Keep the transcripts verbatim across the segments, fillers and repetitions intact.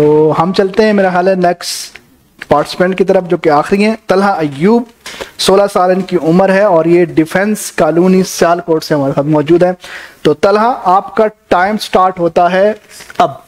तो हम चलते हैं मेरा ख्याल है नेक्स्ट पार्टिसिपेंट की तरफ जो कि आखिरी हैं। तलहा अयूब सोलह साल इनकी उम्र है और ये डिफेंस कॉलोनी सियालकोट से हमारे साथ मौजूद है। तो तलहा, आपका टाइम स्टार्ट होता है अब।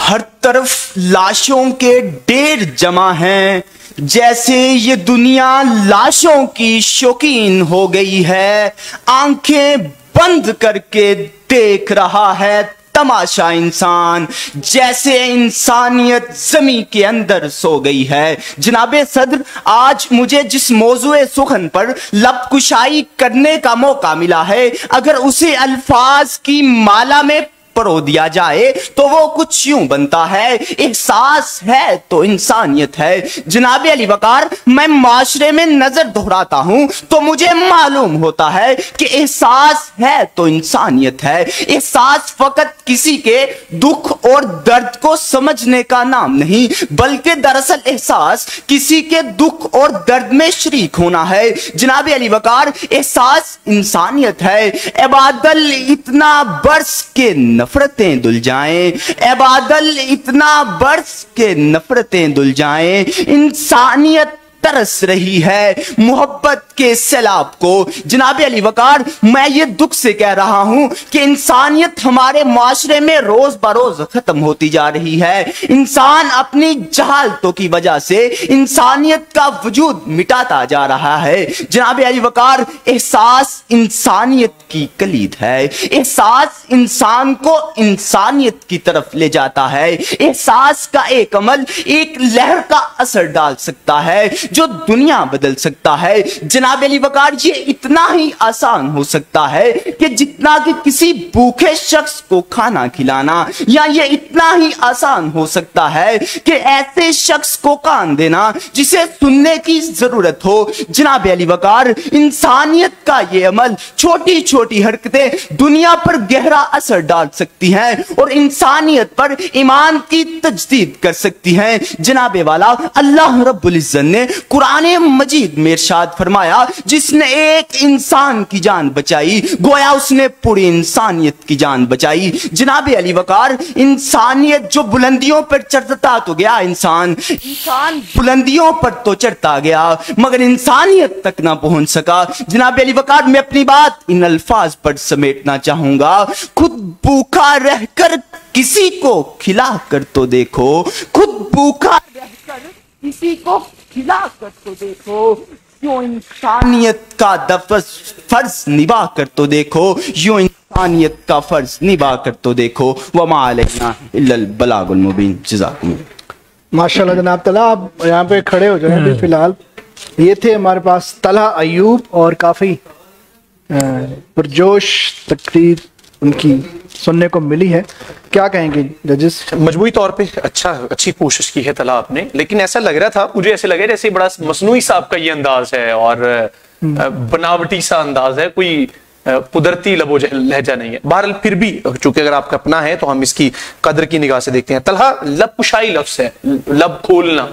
हर तरफ लाशों के ढेर जमा हैं, जैसे ये दुनिया लाशों की शौकीन हो गई है। आंखें बंद करके देख रहा है तमाशा इंसान, जैसे इंसानियत जमी के अंदर सो गई है। जनाबे सदर, आज मुझे जिस मौजूए सुखन पर लब कुशाई करने का मौका मिला है, अगर उसे अल्फाज की माला में परो दिया जाए तो वो कुछ यूं बनता है, एहसास है तो इंसानियत है। जनाब अली वकार, मैं माशरे में नजर दोहराता हूं तो मुझे मालूम होता है कि एहसास है तो इंसानियत है। एहसास फकत किसी के दुख और दर्द को समझने का नाम नहीं, बल्कि दरअसल एहसास किसी के दुख और दर्द में शरीक होना है। जनाब अली वकार, एहसास इंसानियत है। ए बादल इतना बरस के नफरतें दुल जाएं, ए बादल इतना बरस के नफरतें दुल जाएं। इंसानियत तरस रही है मोहब्बत के सैलाब को। जनाब अली वकार, मैं ये दुख से कह रहा हूं कि इंसानियत हमारे माशरे में रोज बरोज खत्म होती जा रही है। इंसान अपनी जहालतों की वजह से इंसानियत का वजूद मिटाता जा रहा है। जनाब अली वकार, एहसास इंसानियत की कलीद है। एहसास इंसान को इंसानियत की तरफ ले जाता है। एहसास का एक अमल एक लहर का असर डाल सकता है जो दुनिया बदल सकता है। जनाब अली वकार, ये इतना ही आसान हो सकता है कि जितना कि किसी भूखे शख्स को खाना खिलाना, या ये इतना ही आसान हो सकता है कि ऐसे शख्स को कान देना जिसे सुनने की जरूरत हो। जनाब अली वकार, इंसानियत का ये अमल, छोटी छोटी हरकतें दुनिया पर गहरा असर डाल सकती हैं और इंसानियत पर ईमान की तजदीद कर सकती हैं। जनाबे वाला, अल्लाह रब्बुल इज्जत ने कुराने मजीद में इरशाद फरमाया, जिसने एक इंसान की जान बचाई गोया उसने पूरी इंसानियत की जान बचाई। जनाब अली वकार, इंसानियत जो बुलंदियों पर चढ़ता तो गया, इंसान इंसान बुलंदियों पर तो चढ़ता गया मगर इंसानियत तक ना पहुंच सका। जनाब अली वकार, मैं अपनी बात इन अल्फाज पर समेटना चाहूंगा, खुद भूखा रहकर किसी को खिला कर तो देखो, खुद भूखा रहकर किसी को खिला कर तो देखो, यूं इंसानियत का दफस फर्ज निभा कर तो देखो, यूं इंसानियत का फर्ज निभा कर तो देखो। वमा अलैना इल्लल बलागुल मुबीन। जज़ाकुम माशाल्लाह। जनाब तलहा, आप यहाँ पे खड़े हो जाए। फिलहाल ये थे हमारे पास तलहा अयूब और काफ़ी पुरजोश तकरीर उनकी सुनने को मिली है। क्या कहेंगे जजेस? मजबूरी तौर पे अच्छा अच्छी कोशिश की है तलहा आपने, लेकिन ऐसा लग रहा था, मुझे ऐसे लगे जैसे बड़ा मसनूई सा आपका ये अंदाज है और बनावटी सा अंदाज है, कोई कुदरती लबो लहजा नहीं है। बहरहाल फिर भी चूंकि अगर आपका अपना है तो हम इसकी कदर की निगाह से देखते हैं। तलहा, लब कुशाई लफ्ज है, लब खोलना।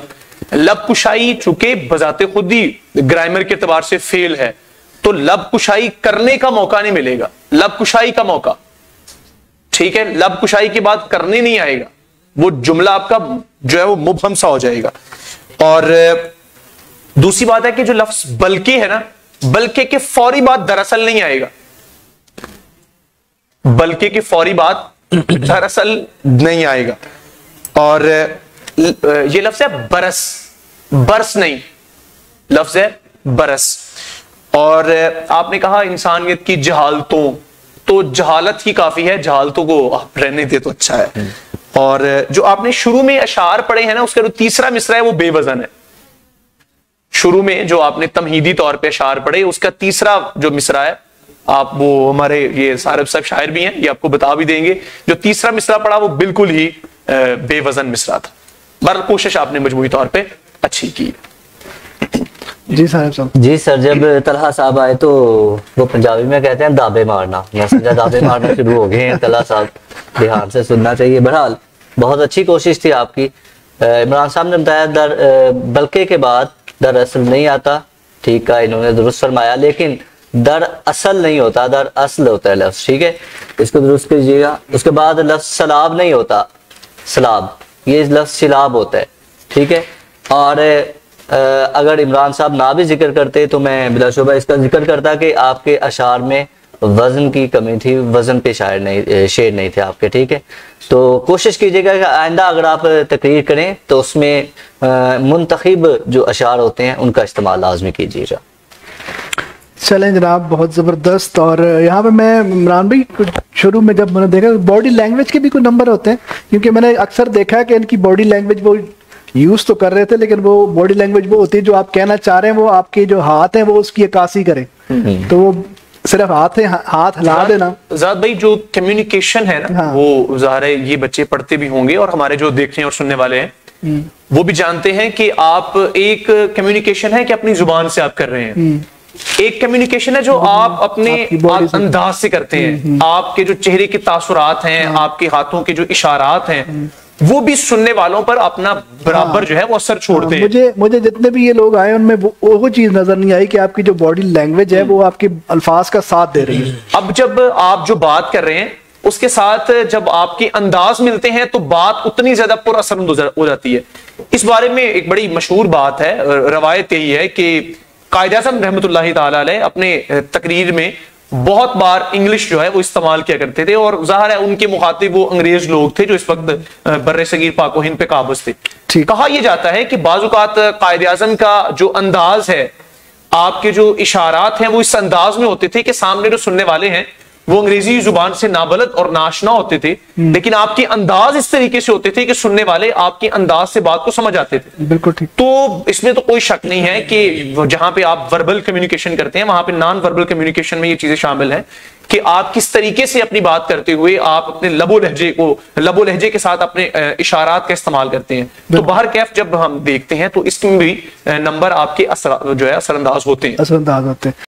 लब कुशाई चूंकि बजाते खुद ही ग्रामर के एतबार से फेल है, तो लब कुशाई करने का मौका नहीं मिलेगा। लब कुशाई का मौका, ठीक है, लब कुशाई की बात करने नहीं आएगा, वो जुमला आपका जो है वो मुबहम सा हो जाएगा। और दूसरी बात है कि जो लफ्ज बल्कि है ना, बल्कि के फौरी बात दरअसल नहीं आएगा, बल्कि की फौरी बात दरअसल नहीं आएगा। और ये लफ्ज है बरस, बरस नहीं, लफ्ज है बरस। और आपने कहा इंसानियत की जहालतों, तो जहालत ही काफी है, जहालतों को आप रहने दे तो अच्छा है। और जो आपने शुरू में अशार पढ़े हैं ना, उसका जो तीसरा मिसरा है वो बेवजन है। शुरू में जो आपने तमहीदी तौर पे अशार पढ़े, उसका तीसरा जो मिसरा है, आप वो हमारे ये सारब साहब शायर भी हैं, ये आपको बता भी देंगे, जो तीसरा मिसरा पढ़ा वो बिल्कुल ही बेवजन मिसरा था। बहरहाल कोशिश आपने मजबूरी तौर पर अच्छी की। जी साहब साहब जी सर, जब तलहा साहब आए तो वो पंजाबी में कहते हैं दाबे मारना, मैं समझा दाबे मारना शुरू हो गए हैं तलहा साहब, ध्यान से सुनना चाहिए। बहरहाल बहुत अच्छी कोशिश थी आपकी। इमरान साहब ने बताया दर बल्कि के बाद दरअसल नहीं आता, ठीक है, इन्होंने दुरुस्त फरमाया, लेकिन दरअसल नहीं होता, दरअसल होता है लफ्ज़, ठीक है, इसको दुरुस्त कीजिएगा। उसके बाद लफ्ज़ सलाब नहीं होता, सलाब, ये लफ्ज़ सिलाब होता है, ठीक है। और अगर इमरान साहब ना भी जिक्र करते तो मैं बिलाशुबा इसका जिक्र करता कि आपके अशार में वज़न की कमी थी, वज़न पे शायर नहीं शेर नहीं थे आपके, ठीक है। तो कोशिश कीजिएगा कि आइंदा अगर आप तकरीर करें तो उसमें मुंतखब जो अशार होते हैं उनका इस्तेमाल लाजमी कीजिएगा। चलें जनाब, बहुत ज़बरदस्त। और यहाँ पे मैं इमरान भाई शुरू में जब मैंने देखा बॉडी लैंग्वेज के भी कोई नंबर होते हैं, क्योंकि मैंने अक्सर देखा है कि इनकी बॉडी लैंग्वेज वो यूज़ तो कर रहे थे लेकिन वो बॉडी लैंग्वेज वो होती है जो आप कहना चाह रहे हैं वो आपके जो हाथ हैं वो उसकी अक्कासी करें, तो वो सिर्फ हाथ है, हाथ हिला देना। ज़ाहिर भाई जो कम्युनिकेशन है ना, हाँ। वो ज़ाहिर है ये बच्चे पढ़ते भी होंगे और हमारे जो देखने और सुनने वाले हैं वो भी जानते हैं कि आप एक कम्युनिकेशन है कि अपनी जुबान से आप कर रहे हैं, एक कम्युनिकेशन है जो आप अपने आप अंदाज से करते हैं, आपके जो चेहरे के तासुरात हैं, आपके हाथों के जो इशारात हैं वो भी सुनने वालों पर अपना बराबर जो है वो असर छोड़ते हैं। मुझे मुझे जितने भी ये लोग आए उनमें वो, वो चीज नजर नहीं आई कि आपकी जो बॉडी लैंग्वेज है वो आपके अल्फाज का साथ दे रही है। अब जब आप जो बात कर रहे हैं उसके साथ जब आपके अंदाज मिलते हैं तो बात उतनी ज्यादा पुरअसर हो जाती है। इस बारे में एक बड़ी मशहूर बात है, रवायत यही है कि क़ायदे आज़म रहमतुल्लाही ताला अलैह अपने तकरीर में बहुत बार इंग्लिश जो है वो इस्तेमाल किया करते थे और ज़ाहिर है उनके मुखातिब वो अंग्रेज लोग थे जो इस वक्त बर्रे सगीर पाक व हिंद पे काबज थे। कहा यह जाता है कि बाज़ुकात क़ायदे आज़म का जो अंदाज है, आपके जो इशारात हैं वो इस अंदाज में होते थे कि सामने जो सुनने वाले हैं वो अंग्रेजी जुबान से नाबलद और नाशना होते थे, लेकिन आपके अंदाज इस तरीके से होते थे कि सुनने वाले आपके अंदाज से बात को समझ आते थे। बिल्कुल ठीक। तो इसमें तो कोई शक नहीं है कि जहां पे आप वर्बल कम्युनिकेशन करते हैं वहां पे नॉन वर्बल कम्युनिकेशन में ये चीजें शामिल हैं कि आप किस तरीके से अपनी बात करते हुए आप अपने लबो लहजे को लबो लहजे के साथ अपने इशारात का इस्तेमाल करते हैं। तो बाहर कैफ जब हम देखते हैं तो इसमें भी नंबर आपके असर जो है असरअंदाज होते हैं असरअंदाज होते हैं